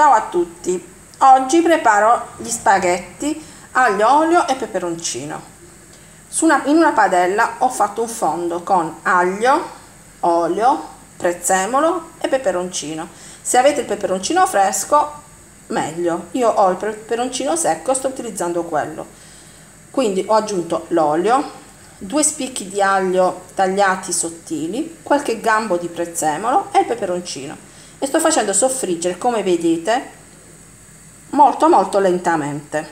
Ciao a tutti, oggi preparo gli spaghetti aglio, olio e peperoncino. In una padella ho fatto un fondo con aglio, olio, prezzemolo e peperoncino. Se avete il peperoncino fresco meglio, io ho il peperoncino secco, sto utilizzando quello. Quindi ho aggiunto l'olio, 2 spicchi di aglio tagliati sottili, qualche gambo di prezzemolo e il peperoncino, e sto facendo soffriggere, come vedete, molto lentamente.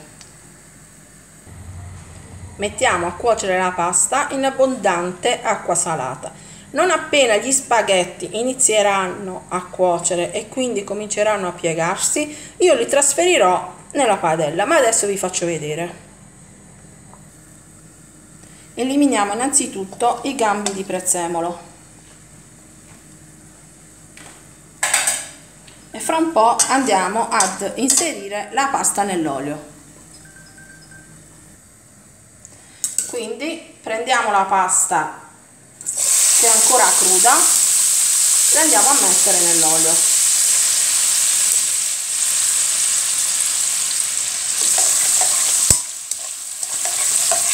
Mettiamo a cuocere la pasta in abbondante acqua salata. Non appena gli spaghetti inizieranno a cuocere e quindi cominceranno a piegarsi, io li trasferirò nella padella, ma adesso vi faccio vedere. Eliminiamo innanzitutto i gambi di prezzemolo e fra un po' andiamo ad inserire la pasta nell'olio. Quindi prendiamo la pasta che è ancora cruda e andiamo a mettere nell'olio.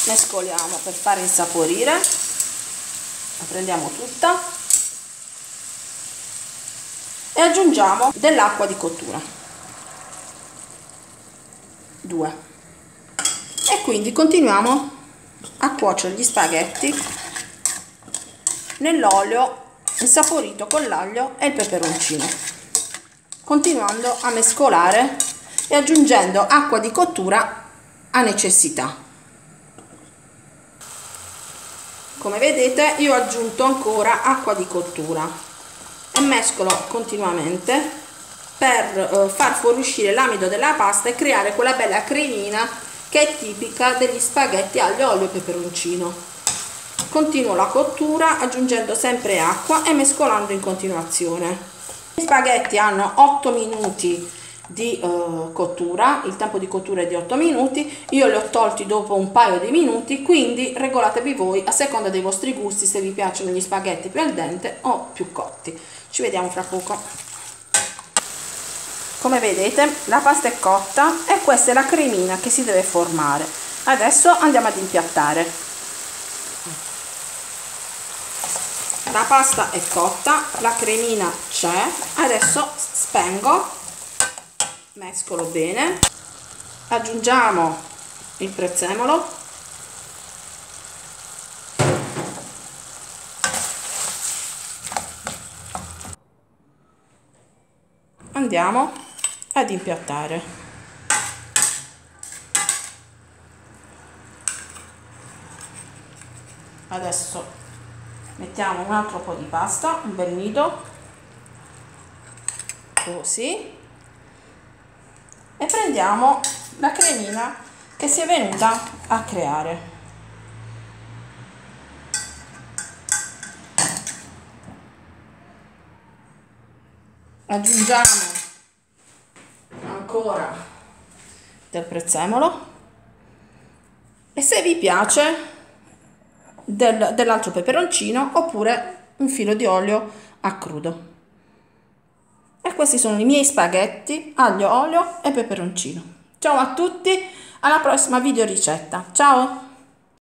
Mescoliamo per far insaporire, la prendiamo tutta e aggiungiamo dell'acqua di cottura, 2, e quindi continuiamo a cuocere gli spaghetti nell'olio insaporito con l'aglio e il peperoncino, continuando a mescolare e aggiungendo acqua di cottura a necessità. Come vedete, io ho aggiunto ancora acqua di cottura e mescolo continuamente per far fuoriuscire l'amido della pasta e creare quella bella cremina che è tipica degli spaghetti aglio, olio e peperoncino. Continuo la cottura aggiungendo sempre acqua e mescolando in continuazione. Gli spaghetti hanno 8 minuti di cottura, il tempo di cottura è di 8 minuti, io li ho tolti dopo un paio di minuti, quindi regolatevi voi a seconda dei vostri gusti, se vi piacciono gli spaghetti più al dente o più cotti. Ci vediamo fra poco. Come vedete, la pasta è cotta e questa è la cremina che si deve formare. Adesso andiamo ad impiattare. La pasta è cotta, la cremina c'è, adesso spengo, mescolo bene, aggiungiamo il prezzemolo . Andiamo ad impiattare. Adesso mettiamo un altro po' di pasta, un bel nido, così, e prendiamo la cremina che si è venuta a creare. Aggiungiamo ancora del prezzemolo e, se vi piace, dell'altro peperoncino oppure un filo di olio a crudo. E questi sono i miei spaghetti aglio, olio e peperoncino. Ciao a tutti, alla prossima video ricetta. Ciao!